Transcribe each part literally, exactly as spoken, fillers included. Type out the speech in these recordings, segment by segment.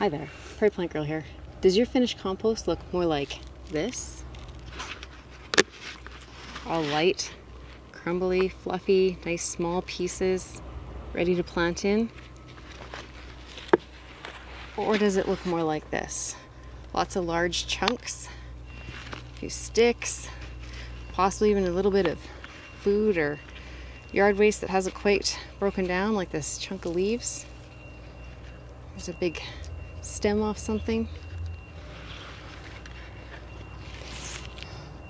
Hi there, Prairie Plant Girl here. Does your finished compost look more like this? All light, crumbly, fluffy, nice small pieces, ready to plant in? Or does it look more like this? Lots of large chunks, a few sticks, possibly even a little bit of food or yard waste that hasn't quite broken down, like this chunk of leaves. There's a big stem off something.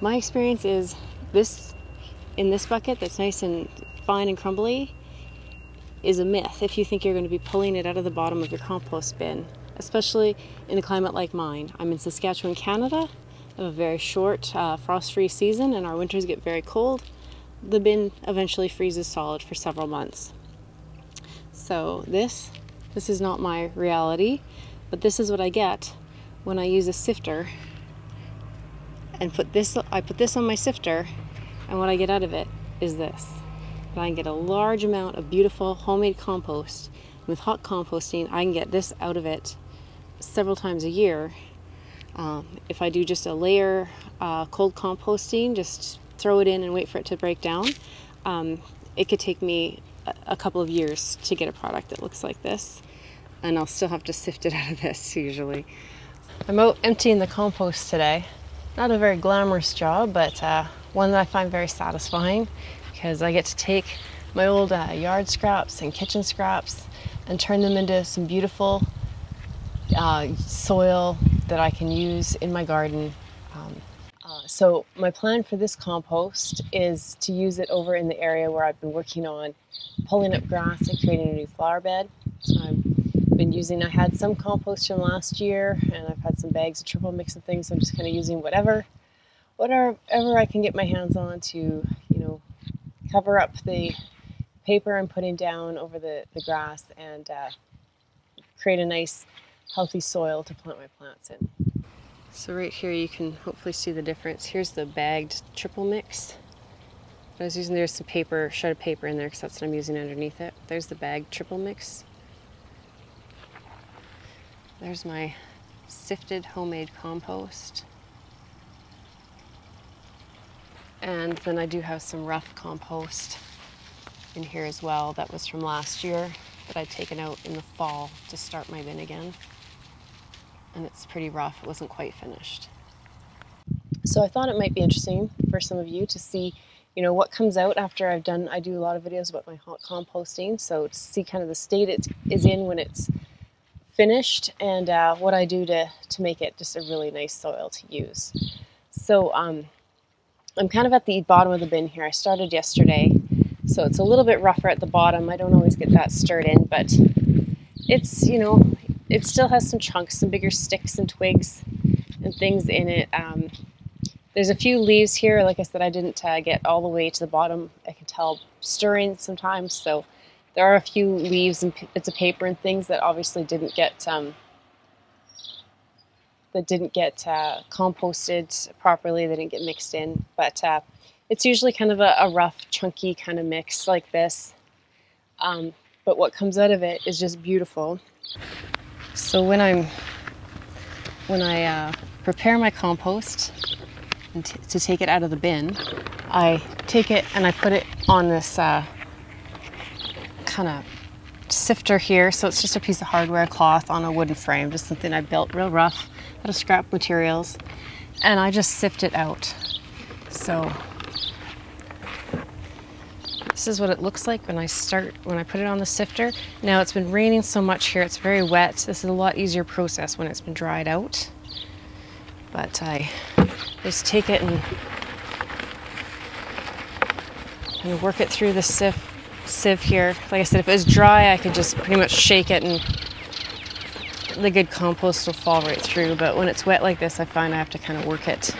My experience is this, in this bucket that's nice and fine and crumbly, is a myth if you think you're going to be pulling it out of the bottom of your compost bin, especially in a climate like mine. I'm in Saskatchewan, Canada. I have a very short uh, frost-free season and our winters get very cold. The bin eventually freezes solid for several months. So this This is not my reality, but this is what I get when I use a sifter and put this, I put this on my sifter, and what I get out of it is this. But I can get a large amount of beautiful homemade compost. And with hot composting, I can get this out of it several times a year. Um, if I do just a layer uh, cold composting, just throw it in and wait for it to break down, um, it could take me a couple of years to get a product that looks like this, and I'll still have to sift it out of this usually. I'm out emptying the compost today. Not a very glamorous job, but uh, one that I find very satisfying because I get to take my old uh, yard scraps and kitchen scraps and turn them into some beautiful uh, soil that I can use in my garden. Um, Uh, so my plan for this compost is to use it over in the area where I've been working on pulling up grass and creating a new flower bed. So I've been using, I had some compost from last year, and I've had some bags of triple mix and things. So I'm just kind of using whatever, whatever I can get my hands on to, you know, cover up the paper I'm putting down over the, the grass and uh, create a nice healthy soil to plant my plants in. So right here you can hopefully see the difference. Here's the bagged triple mix I was using. There's some paper, shredded paper in there because that's what I'm using underneath it. There's the bagged triple mix. There's my sifted homemade compost. And then I do have some rough compost in here as well that was from last year that I'd taken out in the fall to start my bin again. And it's pretty rough, it wasn't quite finished. So I thought it might be interesting for some of you to see, you know, what comes out after I've done, I do a lot of videos about my hot composting, so to see kind of the state it is in when it's finished and uh, what I do to, to make it just a really nice soil to use. So um, I'm kind of at the bottom of the bin here. I started yesterday, so it's a little bit rougher at the bottom. I don't always get that stirred in, but it's, you know, it still has some chunks, some bigger sticks and twigs and things in it. Um, there's a few leaves here. Like I said, I didn't uh, get all the way to the bottom. I can tell stirring sometimes. So there are a few leaves and bits of paper and things that obviously didn't get um, that didn't get uh, composted properly. They didn't get mixed in. But uh, it's usually kind of a, a rough, chunky kind of mix like this. Um, but what comes out of it is just beautiful. So when I'm, when I uh, prepare my compost and t to take it out of the bin, I take it and I put it on this uh, kind of sifter here. So it's just a piece of hardware cloth on a wooden frame, just something I built real rough out of scrap materials, and I just sift it out. So this is what it looks like when I start, when I put it on the sifter. Now it's been raining so much here, it's very wet. This is a lot easier process when it's been dried out. But I just take it and kind of work it through the sieve, sieve here. Like I said, if it was dry, I could just pretty much shake it and the good compost will fall right through. But when it's wet like this, I find I have to kind of work it,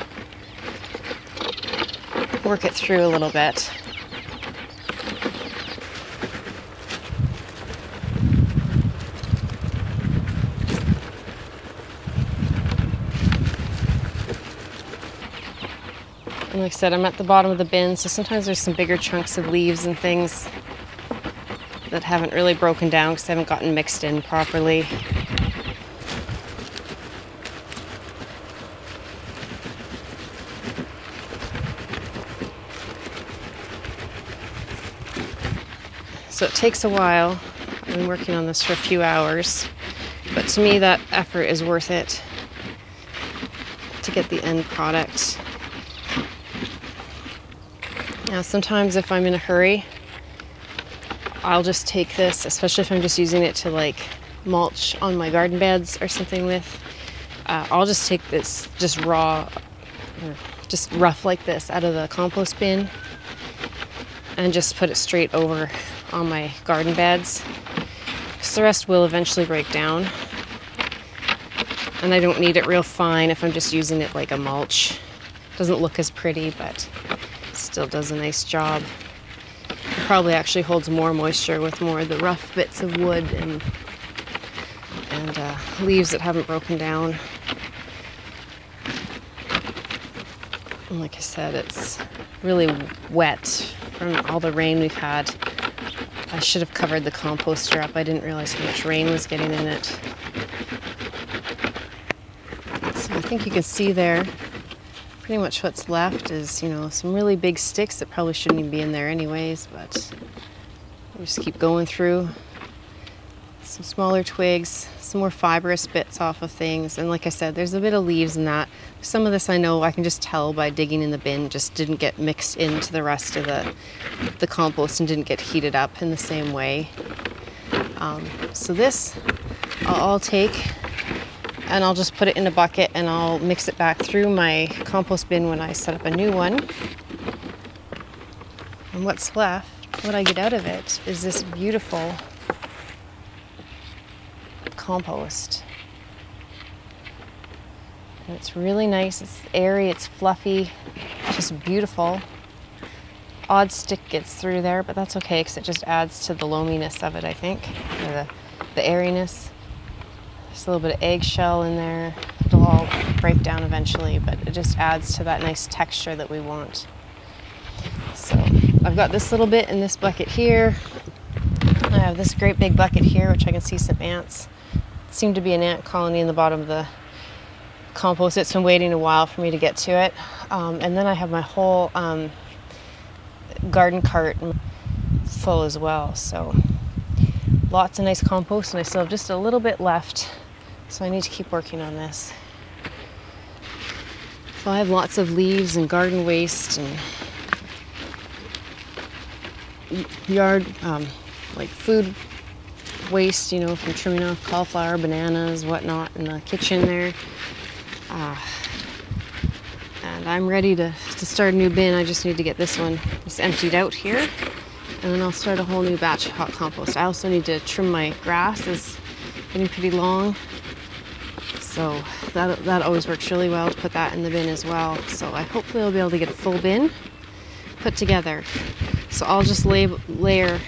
work it through a little bit. And like I said, I'm at the bottom of the bin, so sometimes there's some bigger chunks of leaves and things that haven't really broken down because they haven't gotten mixed in properly. So it takes a while. I've been working on this for a few hours, but to me that effort is worth it to get the end product. Now sometimes if I'm in a hurry, I'll just take this, especially if I'm just using it to like mulch on my garden beds or something with. Uh, I'll just take this just raw, or just rough like this out of the compost bin and just put it straight over on my garden beds, because the rest will eventually break down. And I don't need it real fine if I'm just using it like a mulch. It doesn't look as pretty, but it still does a nice job. It probably actually holds more moisture with more of the rough bits of wood and, and uh, leaves that haven't broken down. And like I said, it's really wet from all the rain we've had. I should have covered the composter up. I didn't realize how much rain was getting in it. I think you can see there, pretty much what's left is, you know, some really big sticks that probably shouldn't even be in there anyways, but we just keep going through. Some smaller twigs, some more fibrous bits off of things, and like I said, there's a bit of leaves in that. Some of this I know I can just tell by digging in the bin, just didn't get mixed into the rest of the, the compost and didn't get heated up in the same way. Um, so this I'll, I'll take. And I'll just put it in a bucket and I'll mix it back through my compost bin when I set up a new one. And what's left, what I get out of it, is this beautiful compost. And it's really nice, it's airy, it's fluffy, just beautiful. Odd stick gets through there, but that's okay because it just adds to the loaminess of it, I think, or the, the airiness. Just a little bit of eggshell in there. It'll all break down eventually, but it just adds to that nice texture that we want. So I've got this little bit in this bucket here. I have this great big bucket here, which I can see some ants. It seemed to be an ant colony in the bottom of the compost. It's been waiting a while for me to get to it. Um, and then I have my whole um, garden cart full as well. So lots of nice compost, and I still have just a little bit left, so I need to keep working on this. So I have lots of leaves and garden waste and yard, um, like food waste, you know, from trimming off cauliflower, bananas, whatnot in the kitchen there. Uh, and I'm ready to, to start a new bin. I just need to get this one just emptied out here. And then I'll start a whole new batch of hot compost. I also need to trim my grass. It's getting pretty long. So that, that always works really well to put that in the bin as well. So I hopefully I'll be able to get a full bin put together. So I'll just lay, layer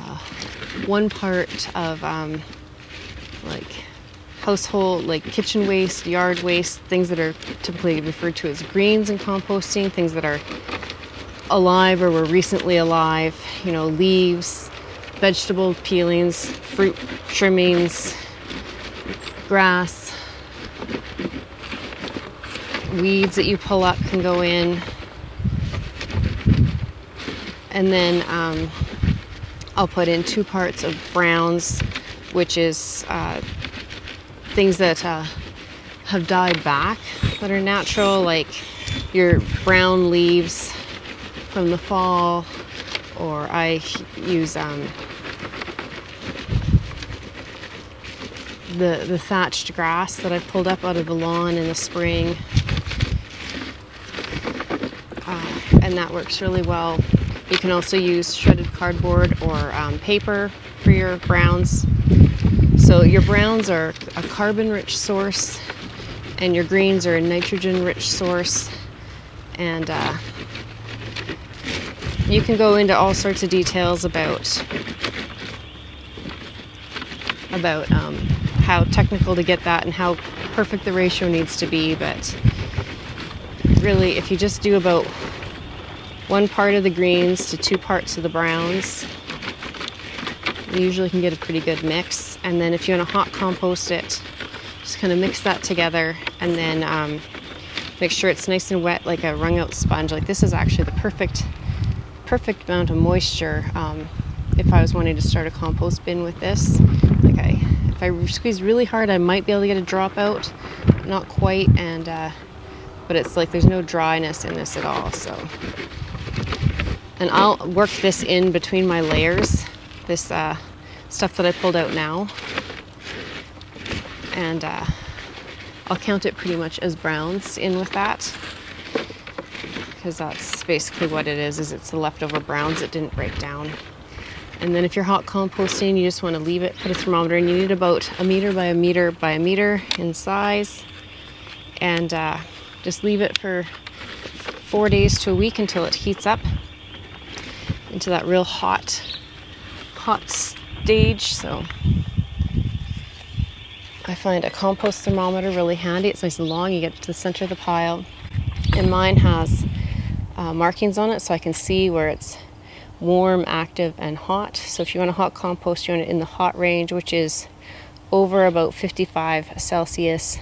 uh, one part of um, like household, like kitchen waste, yard waste, things that are typically referred to as greens in composting, things that are alive or were recently alive, you know, leaves, vegetable peelings, fruit trimmings, grass, weeds that you pull up can go in. And then um, I'll put in two parts of browns, which is uh, things that uh, have died back that are natural, like your brown leaves from the fall, or I use um, the, the thatched grass that I pulled up out of the lawn in the spring. Uh, and that works really well. You can also use shredded cardboard or um, paper for your browns. So your browns are a carbon-rich source and your greens are a nitrogen-rich source. And uh, you can go into all sorts of details about about um, how technical to get that and how perfect the ratio needs to be, but really if you just do about one part of the greens to two parts of the browns, you usually can get a pretty good mix. And then if you want to hot compost it, just kind of mix that together and then um, make sure it's nice and wet like a wrung out sponge. Like this is actually the perfect perfect amount of moisture um, if I was wanting to start a compost bin with this, like I, if I squeeze really hard, I might be able to get a drop out. Not quite, and uh, but it's like there's no dryness in this at all. So, and I'll work this in between my layers, this uh, stuff that I pulled out now, and uh, I'll count it pretty much as browns in with that, because that's basically what it is, is it's the leftover browns that didn't break down. And then if you're hot composting, you just want to leave it, put a thermometer in. You need about a meter by a meter by a meter in size, and uh, just leave it for four days to a week until it heats up into that real hot, hot stage. So I find a compost thermometer really handy. It's nice and long, you get to the center of the pile. And mine has uh, markings on it so I can see where it's warm, active, and hot. So if you want a hot compost, you want it in the hot range, which is over about fifty-five Celsius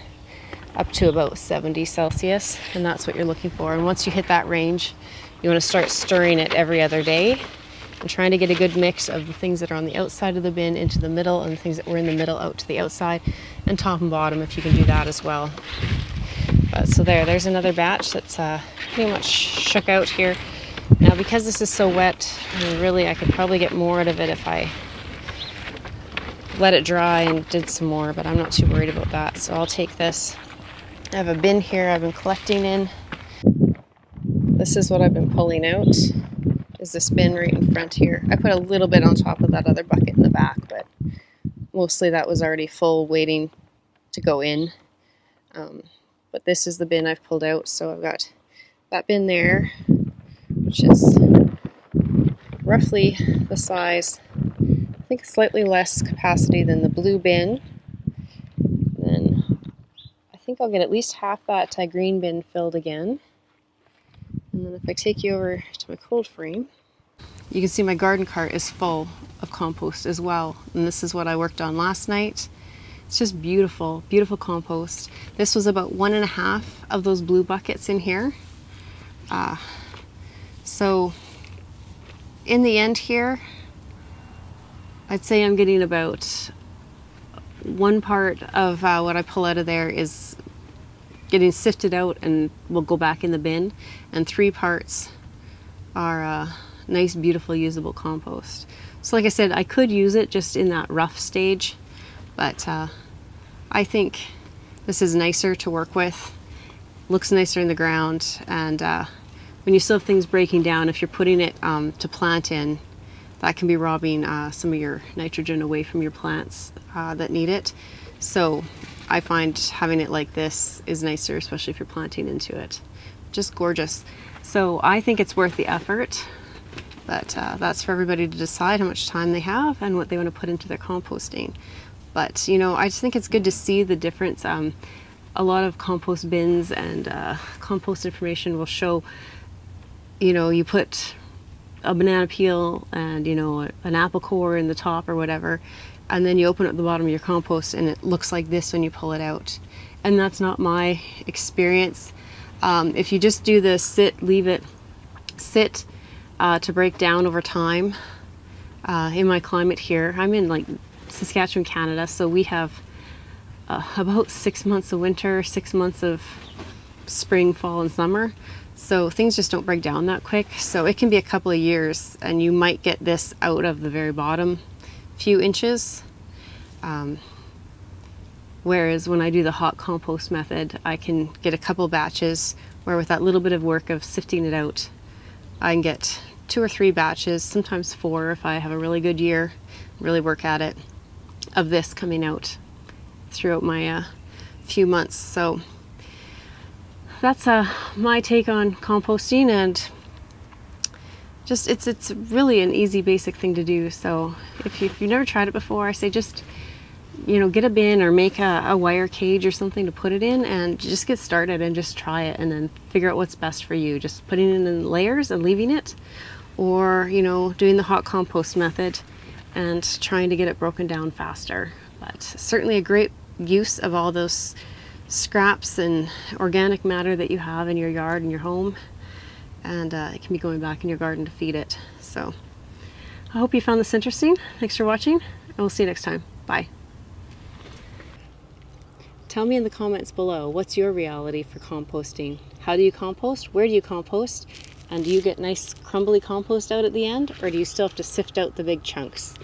up to about seventy Celsius, and that's what you're looking for. And once you hit that range, you want to start stirring it every other day and trying to get a good mix of the things that are on the outside of the bin into the middle, and the things that were in the middle out to the outside, and top and bottom if you can do that as well. But so there, there's another batch that's uh, pretty much shook out here. Now because this is so wet, I mean, really I could probably get more out of it if I let it dry and did some more, but I'm not too worried about that. So I'll take this. I have a bin here I've been collecting in. This is what I've been pulling out, is this bin right in front here. I put a little bit on top of that other bucket in the back, but mostly that was already full waiting to go in. Um, but this is the bin I've pulled out, so I've got that bin there, which is roughly the size, I think slightly less capacity than the blue bin. And then I think I'll get at least half that uh, green bin filled again. And then if I take you over to my cold frame, you can see my garden cart is full of compost as well. And this is what I worked on last night. It's just beautiful, beautiful compost. This was about one and a half of those blue buckets in here. Uh, So in the end here, I'd say I'm getting about one part of uh, what I pull out of there is getting sifted out and will go back in the bin, and three parts are uh, nice, beautiful, usable compost. So like I said, I could use it just in that rough stage, but uh, I think this is nicer to work with, looks nicer in the ground, and uh, when you still have things breaking down, if you're putting it um, to plant in, that can be robbing uh, some of your nitrogen away from your plants uh, that need it. So I find having it like this is nicer, especially if you're planting into it. Just gorgeous. So I think it's worth the effort, but uh, that's for everybody to decide how much time they have and what they want to put into their composting. But you know, I just think it's good to see the difference. Um, a lot of compost bins and uh, compost information will show, you know, you put a banana peel and, you know, an apple core in the top or whatever, and then you open up the bottom of your compost and it looks like this when you pull it out. And that's not my experience. Um, if you just do the sit, leave it sit uh, to break down over time, uh, in my climate here, I'm in like Saskatchewan, Canada, so we have uh, about six months of winter, six months of spring, fall, and summer. So things just don't break down that quick. So it can be a couple of years and you might get this out of the very bottom few inches. Um, whereas when I do the hot compost method, I can get a couple batches where with that little bit of work of sifting it out, I can get two or three batches, sometimes four if I have a really good year, really work at it, of this coming out throughout my uh, few months. So that's uh, my take on composting, and just it's it's really an easy basic thing to do. So if, you, if you've never tried it before, I say just, you know, get a bin or make a, a wire cage or something to put it in and just get started and just try it, and then figure out what's best for you. Just putting it in layers and leaving it, or, you know, doing the hot compost method and trying to get it broken down faster. But certainly a great use of all those scraps and organic matter that you have in your yard and your home, and uh, it can be going back in your garden to feed it. So I hope you found this interesting. Thanks for watching, and we'll see you next time. Bye. Tell me in the comments below, what's your reality for composting? How do you compost? Where do you compost? And do you get nice crumbly compost out at the end, or do you still have to sift out the big chunks?